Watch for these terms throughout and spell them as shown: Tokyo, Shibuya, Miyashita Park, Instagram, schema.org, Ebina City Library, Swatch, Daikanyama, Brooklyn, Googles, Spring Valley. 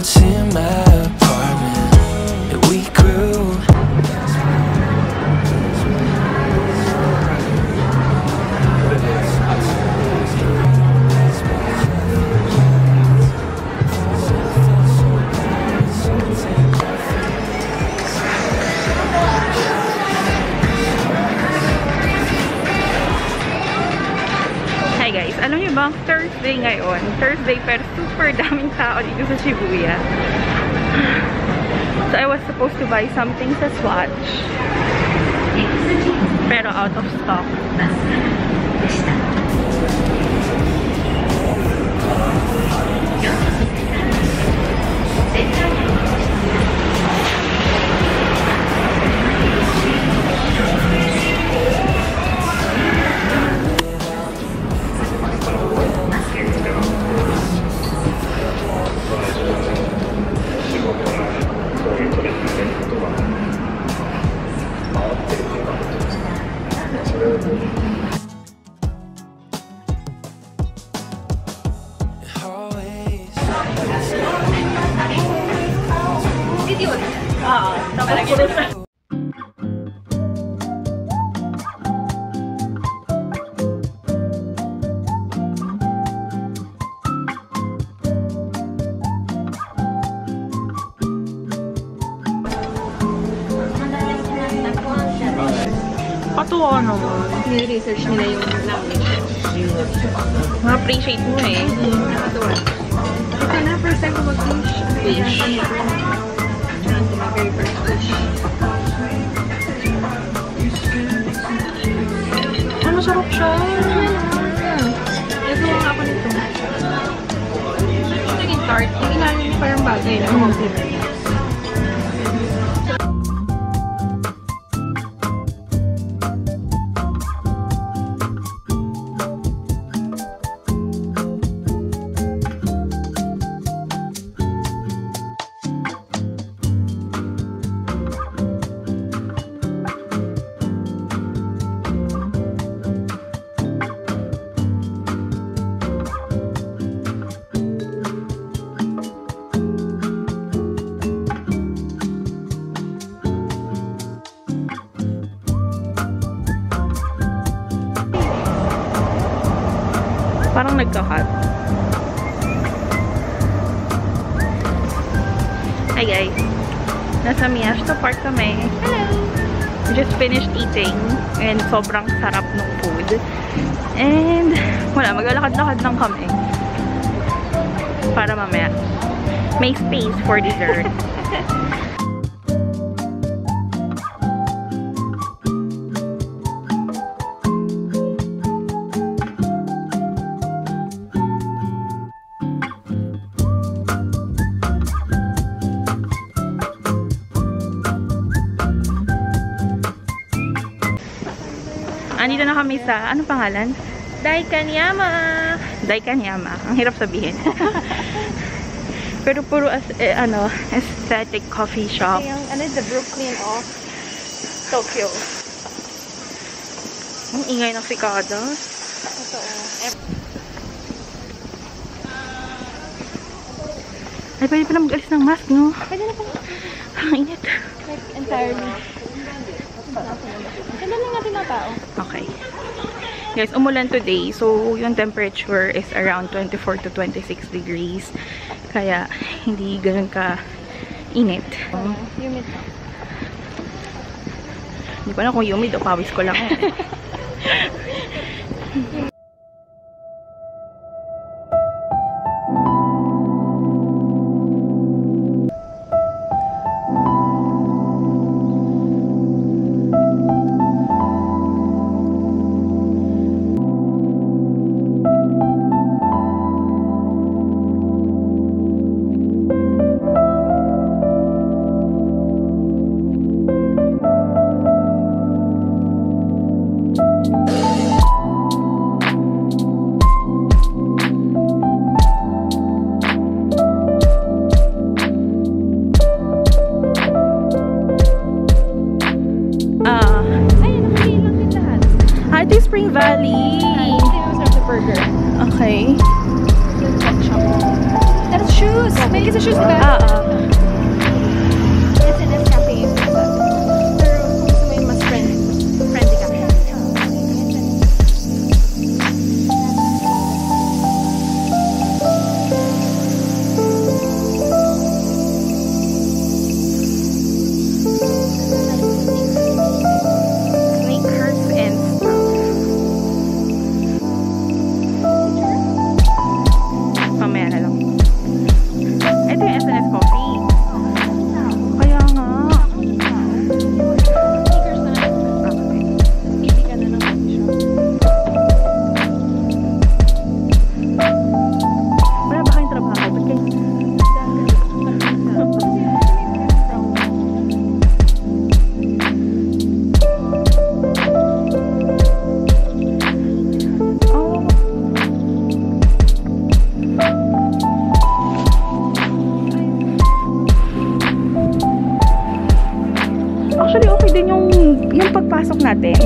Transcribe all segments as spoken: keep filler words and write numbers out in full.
built in my apartment and we grew. Alam niyo bang Thursday ngayon? Thursday pero super daming tao dito sa Shibuya. So I was supposed to buy something sa Swatch. Pero out of stock. Katuwa naman. Nire-research nila yung language. Ma-appreciate mo eh. Katuwa. Ito na, first time ko mag-fish. Fish. Very first fish. Ano, masarap siya. Ito nga ako nito. Ito naging tart. Inalim niyo parang bagay. Ano? Parang nagkakat. Hi guys. Nasa Miyashita Park kami. Hello! We just finished eating. And sobrang sarap ng food. And wala, maglalakad-lakad lang kami. Para mamaya may space for dessert. Andito na kami sa, ano pangalan? Daikanyama! Daikanyama. Ang hirap sabihin. Pero puro as, eh, ano, aesthetic coffee shop. Yung, ano, the Brooklyn of Tokyo. Ang ingay ng sikada. Ito, ay, pwede pa na mag-alis ng mask, no? Pwede na pa. Ang init. Like, entirely. Ganda lang natin na tao. Okay. Guys, umulan today. So, yung temperature is around twenty-four to twenty-six degrees. Kaya, hindi ganun ka init. Um, humid pa. Hindi pa na kung humid o pawis ko lang. Spring Valley. Okay. That's shoes. May isa shoes nila. pagpasok natin,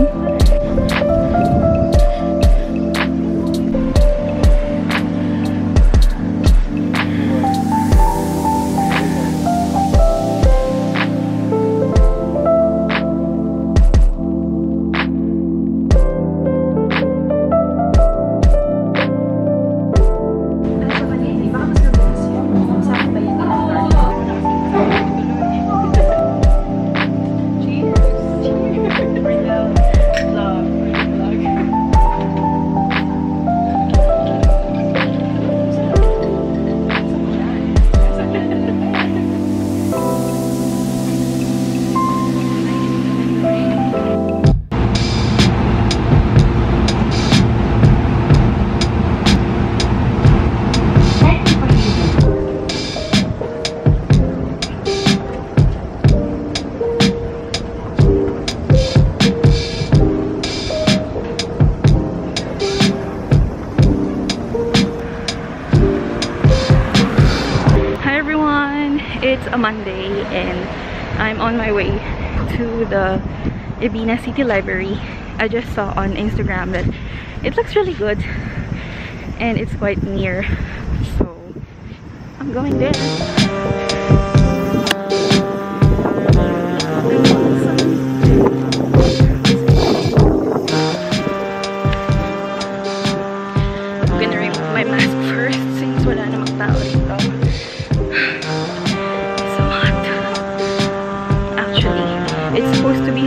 Monday, and I'm on my way to the Ebina City Library. I just saw on Instagram that it looks really good and it's quite near, so I'm going there. I'm gonna remove my mask first since wala namang tao dito.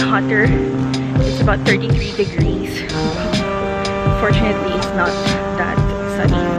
Hotter. It's about thirty-three degrees. Fortunately, it's not that sunny.